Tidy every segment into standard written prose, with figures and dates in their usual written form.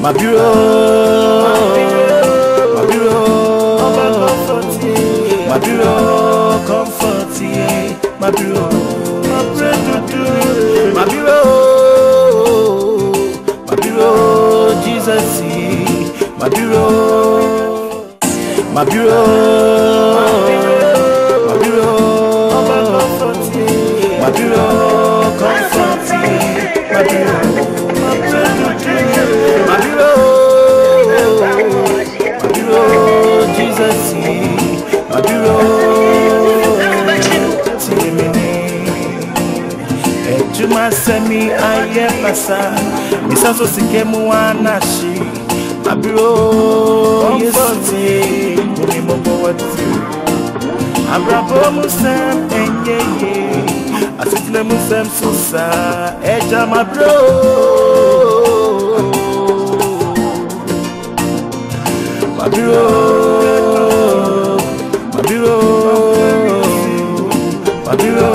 my bureau, my bureau, my bureau, comfort, my bureau, my bureau, my bureau, Jesus, my bureau, my bureau, my bureau, my bureau, comfort, my bureau. Semi aye pasa misaso sikemu anashi abiro yesote kumi mopo watu abrabo musem enyeye asitile musem susa eja mabro mabiro mabiro mabiro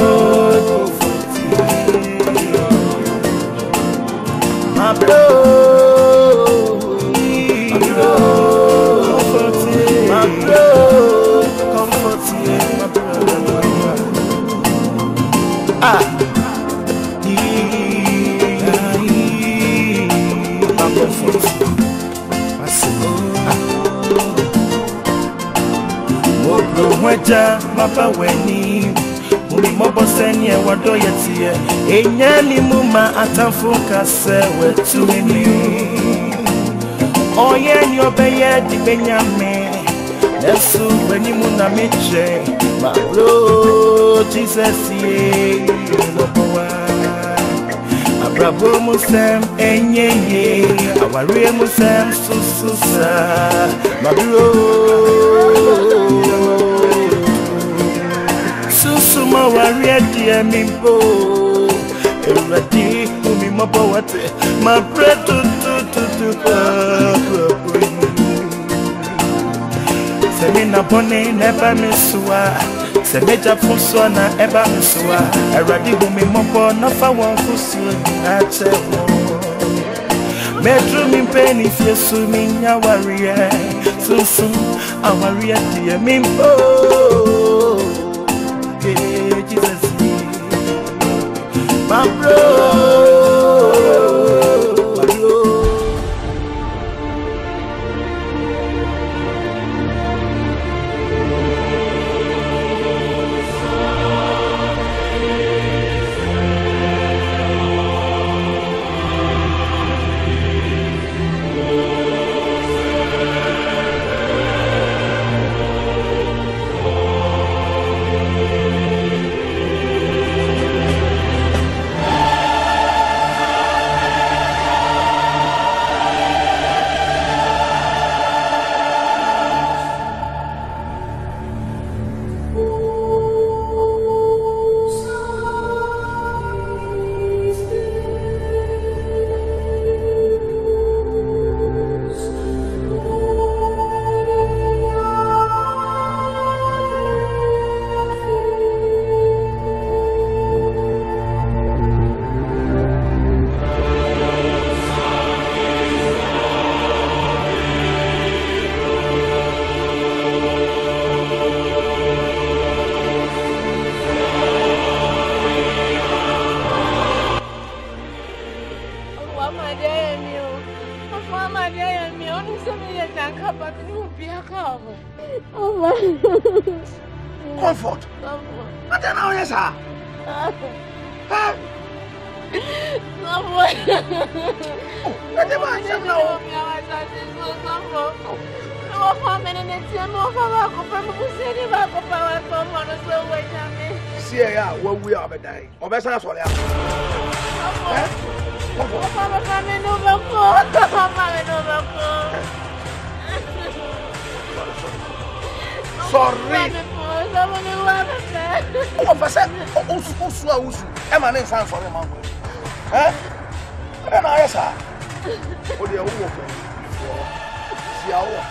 Mweja mapaweni Mumimobo senye wadoye tiye Enyani muma atamfuka sewe tuini Oye nyobeye dibenyame Nesu weni muna miche Mablo Jesus ye Mwobowa Abrabo musem enyeye Awarie musem sususa Mablo Susuma warrior dear me bo Everybody who me mobo what my breath to Semina bonne never miss wa Semeja Fuswana ever miss wa Everybody who me mobo no fa one fusun ache wo Metro me penny fiesu me nya warrior Susu a warrior dear me bo my bro, my bro. Comfort. What the hell is that? Huh? What the hell is that? Sorry. Oh, but say, usu. Emma name sounds for him, uncle. Eh? Emma, yes, sir. Oh, dear, who of them? Siawa.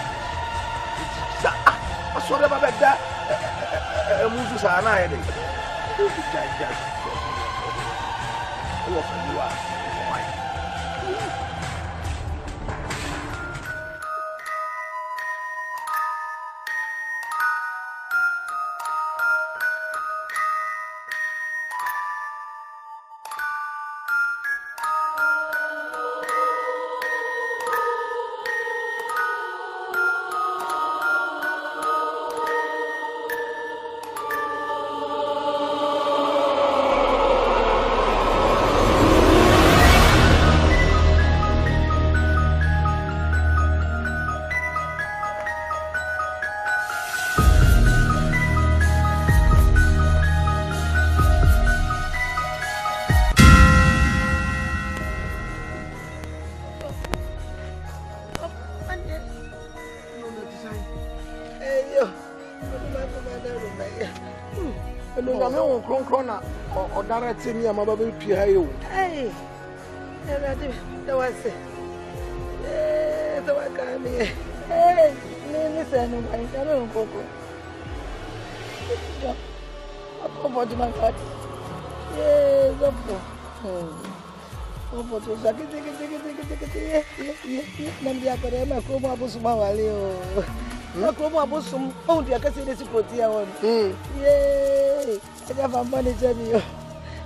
I saw them about that. Musus are not any. Who of you are?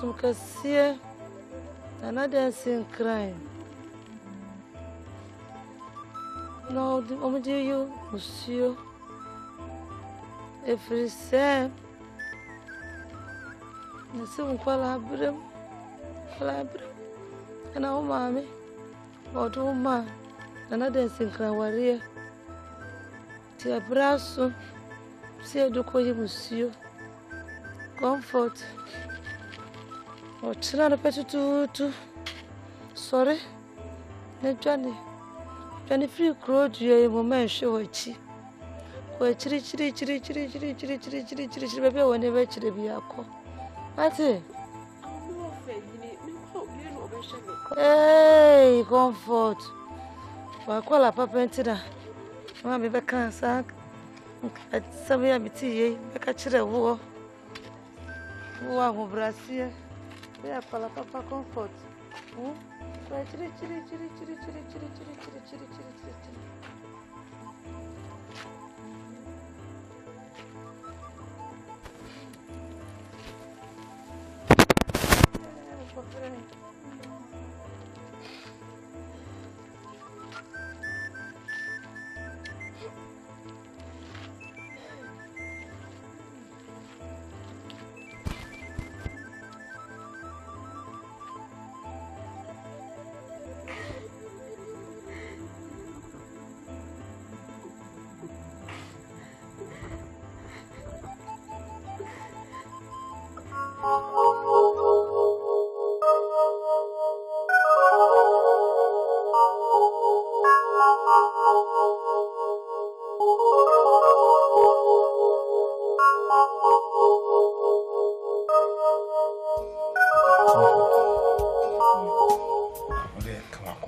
Some cassia, another dancing crime. No, the moment you, monsieur, if we say, the same collaborator, and our mammy, or two man, another dancing crime warrior. Tia brasso, say, do call you, monsieur. Comfort. Oh, children, I bet you too. Sorry, let Johnny free crow to your woman show a cheap. Quite hey, Comfort. I call up Papa and Tina. Mammy Becca Sack at Savia Bitty, Becca Chira War. Wow, Brassier. Yeah, fala papa Comfort.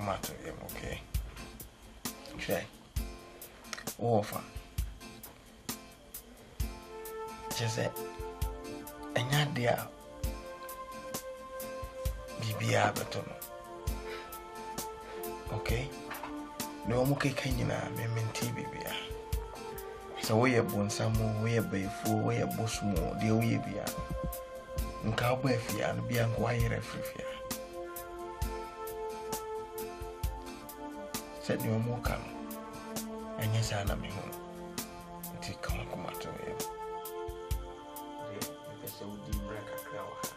format to them, okay? Try. Offer. Just say, and not there. BBA button. Okay? No muke Kenya, Memmin TBBA. So we are born somewhere, we are by four, we are boss more, dear we be. Cowboy fear and be unquiet every fear. Said no more come, and yes, I am home. It can't come out of him.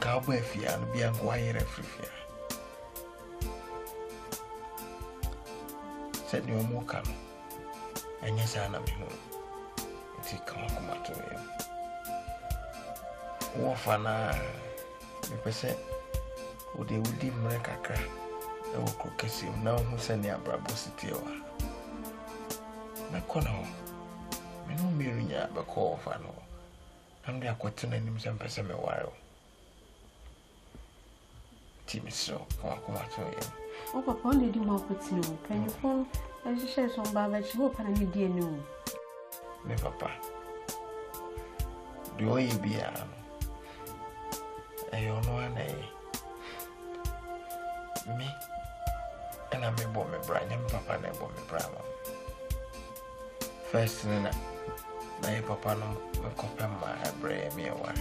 Cowboy fear and be unquiet every fear. Said no more come. And yes, I am home. It can't come out of him. Wofana, you perceive. They will dim Rekaka. I will cook him now who send your brabositio. Nacono, me no mirroring your baco of an all. I'm there quoting him some person a while. Timmy so, come out to him. Oh, Papa, did you more put you? Can you phone as you share some barbage? Hope and you dear new. Me, Papa. Do you be a? I don't know an A. Me and I may bomb me brand and Papa and I bomb me brand. First thing, my Papa no copper my brain me away.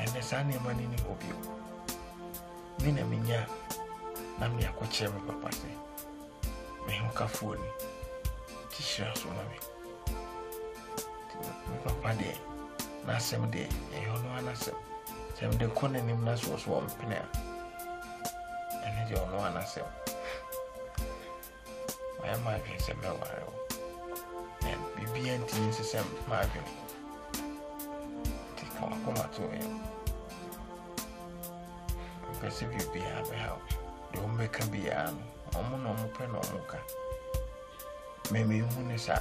And the sunny money of you. Mina minya, Namia coacher me Papa say. Me hoka fool. Tisha tsunami. Papa day, not 7 day, a honor answer. 7 day calling him last was one penna. I don't know what I said. I am my friend, Samuel. And BBNT is the same. My friend. Take my coma to him. Because if you be happy, help. Don't make a bean. I'm no more pen or mocha. Maybe you want to say.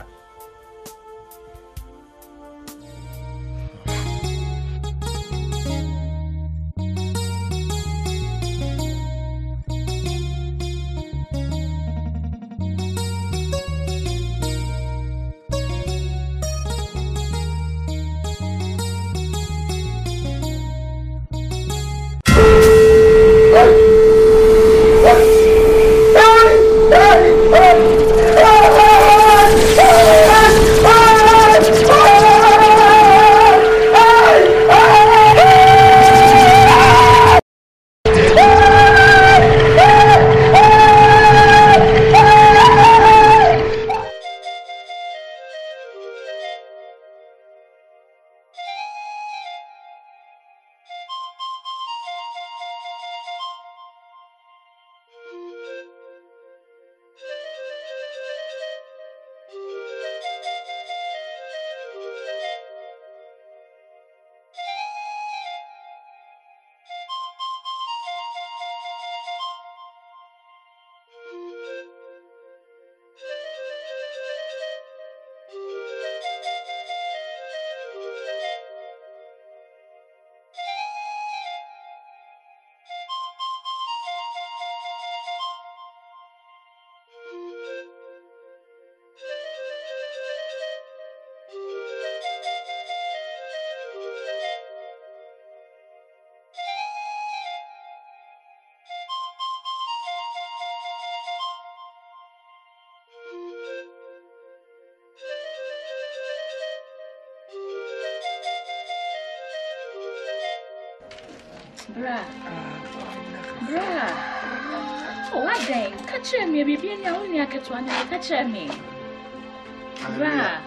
Bra. Oh, what day? Catch me, baby. Be now only I catch one. Catch me. Bra.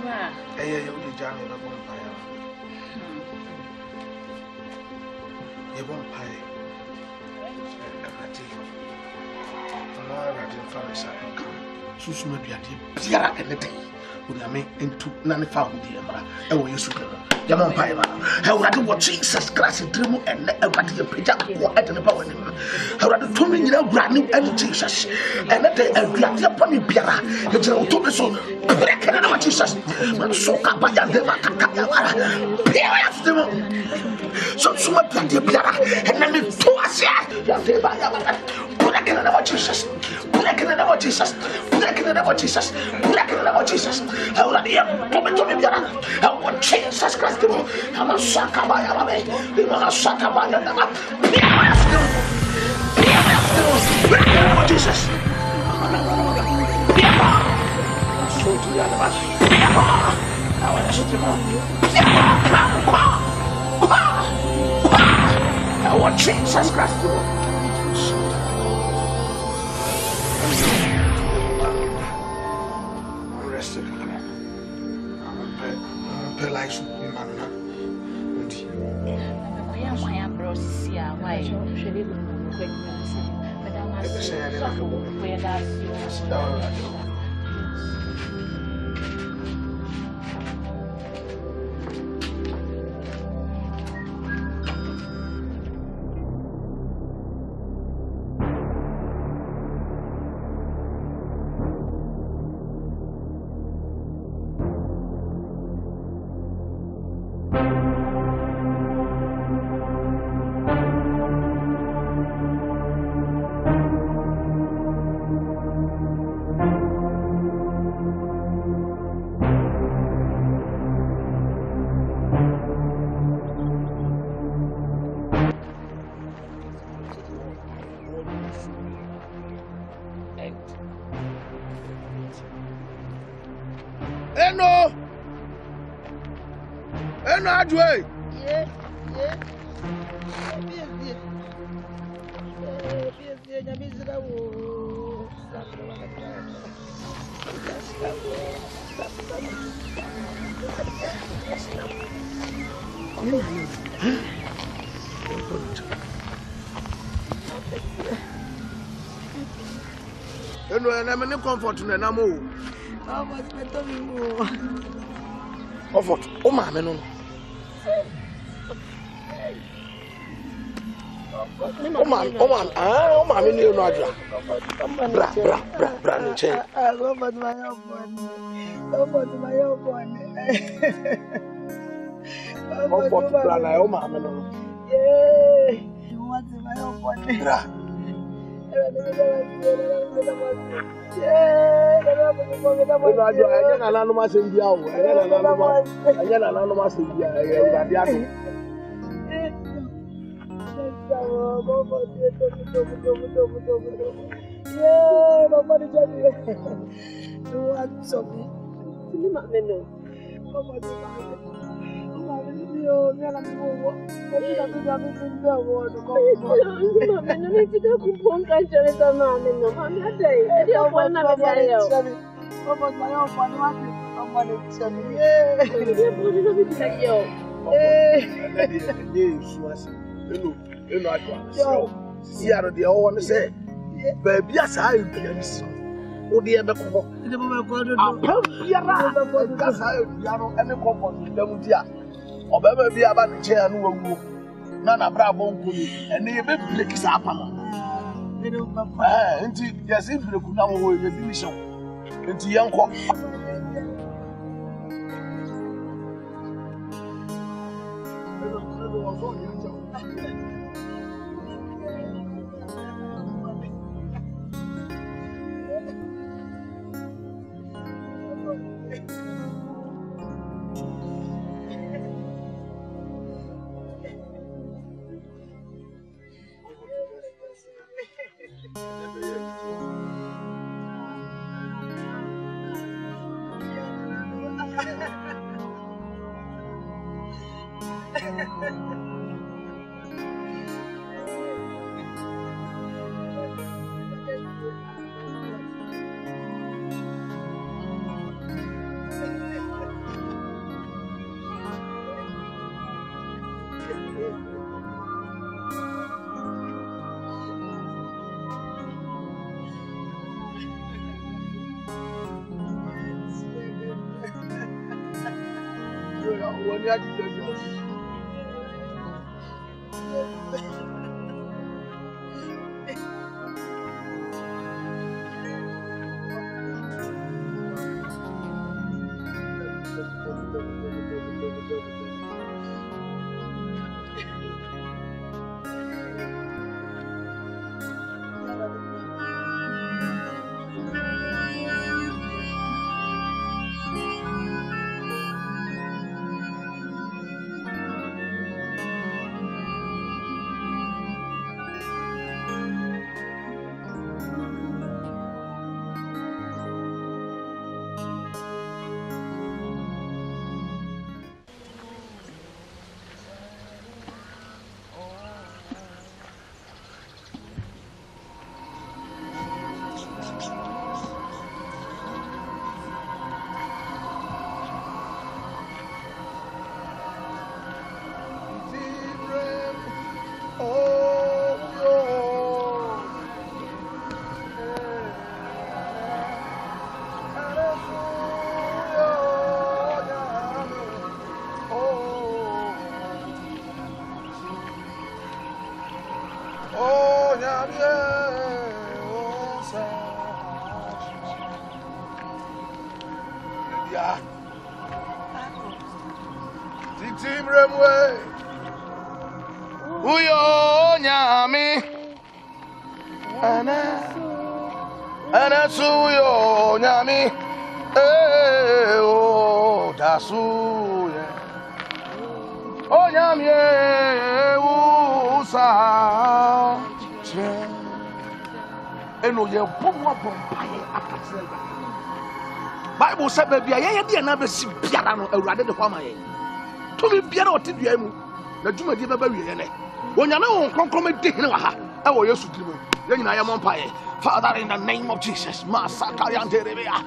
Bra. Hey, you be jamming up on fire. yɛbɔ mpae ɛkati amara de famisa nka susuma duade biara ɛnete onyame ntu na ne fa ho de amara ɛwɔ yesu kra yɛbɔ mpae ba ɛwurade wɔ Jesus Christ dremu ɛnɛ ɛwurade yɛ pɛja kɔ ɛdene pa wɔne ma ɛwurade tumi nyina wura ne ɛne Jesus ɛnete ɛwurade yɛ pɔne biara yɛgyina wo tumi so ɛkɛna na Jesus man so ka ba yande ma ka yara biara tumi so what did you do? And then you two us here. Black in the name of Jesus. Black in the name of Jesus. Black in the name of Jesus. Black in the name of Jesus. How are you? Come to me, brother. I want Jesus Christ. I'm a sakabaya, baby. I'm a sakabaya. Black in the name of Jesus. I want to shoot you. I want Jesus Christ to go. I'm rested. I'm paralyzed. I'm way. Yeah, yeah. Comfort. You know, I can't see out of the old say, baby, yes, I do. Oh, dear, the call. Bible said, baby, I did another Sipiano, a rather the family. To be Piano to the Emu, the Juma give a baby. When you know, compliment Dinoha, I will use to then I am on fire. Father, in the name of Jesus, Masakarian Terebea,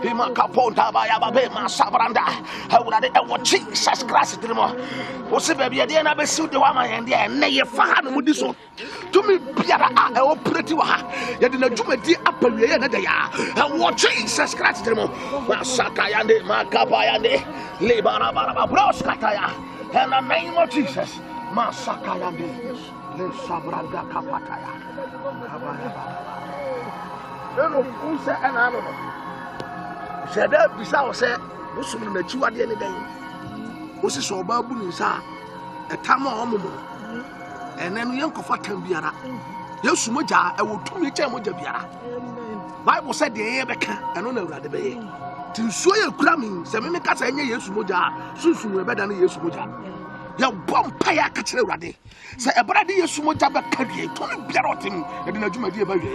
Himakaponta by Ababema Sabranda, how would I ever Jesus Christ? Was it baby, I did another suit the woman and the Naya Fahan with this one. To me, Pierre, I will pray to her. Yet in a Jumati upper year, they are. And what Jesus Christ, Masakayande, Makapayande, Lebarabarabroskataya, and the name of Jesus, Masakayande, Le Sabranda Kapataya. Who said, and I don't know. Said that Bissau said, who's in the two at the end of the day? Who's a so baboon is a Tamo. And then young Kofakan Biara. Yes, Muja, I will tell me Jamuja Biara. Bible said the Ebeka and Honor Radebe. To soil cramming, Semicas and Yes Muja, soon we better than Yes Muja. Your bomb paya catcher Rade. Say a brady Sumoja Bakari, Tony Biarotin, and in a Juma dear baby.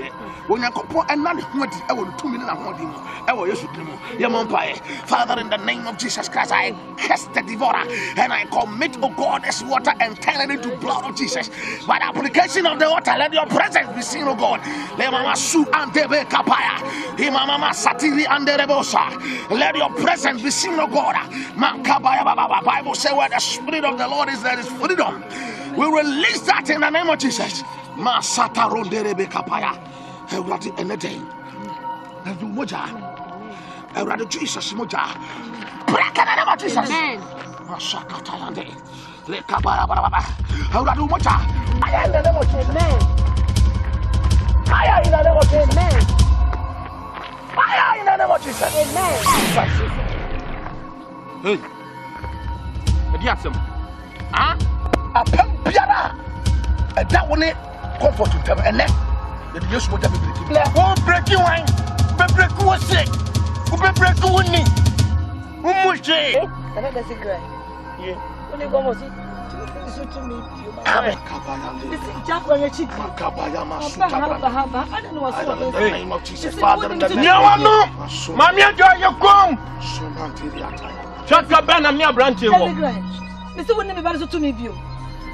When I call and none went, I will 2 minutes and 1 day. I will use it. Yamompire, Father, in the name of Jesus Christ, I curse the devourer and I commit, O God, this water and turn it into blood of Jesus. By the application of the water, let your presence be seen, O God. Le Mama Su and Debe Kapaya, Himama Satiri and the Rebosa. Let your presence be seen, O God. Makabaya Baba, Bible says, where the Spirit of the Lord is, there is freedom. We release that in the name of Jesus. Masata Ronderebe Kapaya, Herati Enete, Nadu Moja, Herati Jesus Moja, break in the name of Jesus. Masaka Talande, Lekabara Barabara, Herati Moja, I am the name of Jesus. Fire in the name of Jesus. Fire in the name of Jesus. Amen. Hey, the answer. Huh? A pampiana, a that one, comfort to them, and then the use would have been breaking. Let all break you wine, but break who was sick, who break who would need. Who must say? Another cigarette. Yeah. Only one was it. So to me, you might Jack on your cheek. I don't know what's going on. The name of Jesus, Father, in the name of Jesus. Mamma, you come. Shut up, and I'm near branching. Mr. Wouldn't be so to me, you.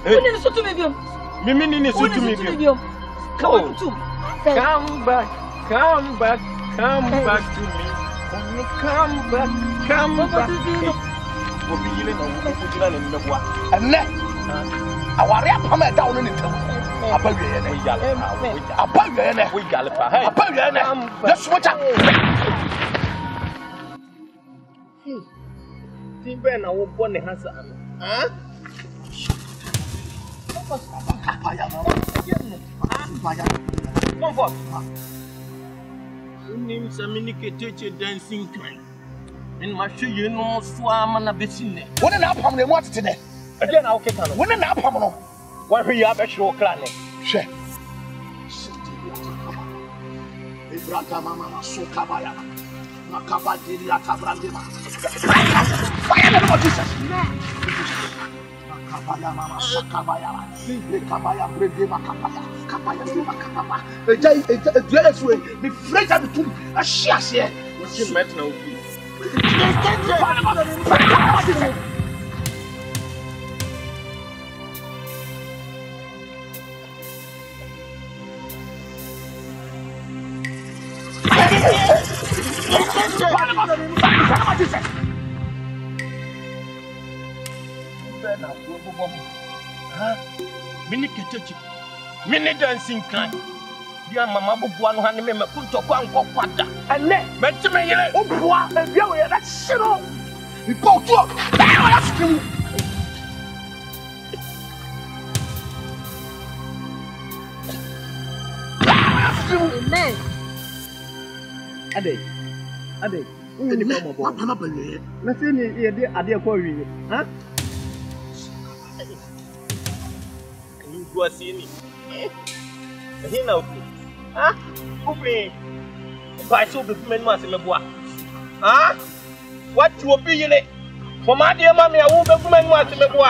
Wouldn't so to me, you. Mimini so to me, you. Come back to me. Come back. And let our Yapama down in the town. Above the end, we gallop. That's what I. timbe na wopone hasa ano. Ha? Comfort. Name Saminike dancing kind. And my show you no swam and a bitchine. What an upon the water today. Again, I'll kick on. What an upon them. Why we have a show clan? Shit. Mama so cabaya. Macaba did la cabrandima. Fire Jesus. Kabaya mama, kabaya, the kabaya brevima kabaya, kabaya brevima kabaya. Eja, the French are too ashias here. What's your matter now? Mini Ketchi, mini dancing kind. Dear Mamma, one hand, remember, put to one quarter, and then meant to make it up. What a girl, that's so. You go to a school. Amen. Ade, I'm not believe. Nothing is idea for you, huh? Guasini. He now, ah, open. By so the men must be boy. Ah, what you will be in it? For my dear mammy, I will be men must be boy.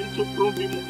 It's a problem.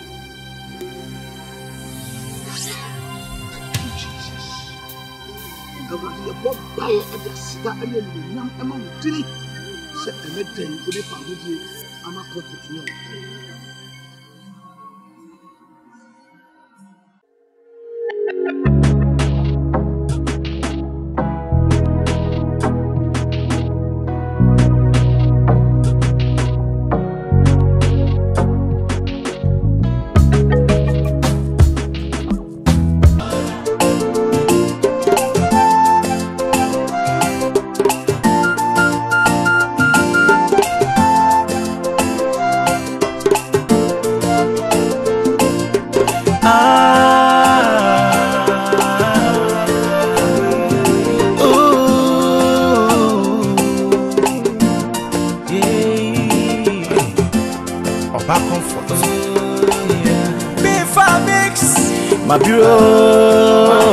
My bureau.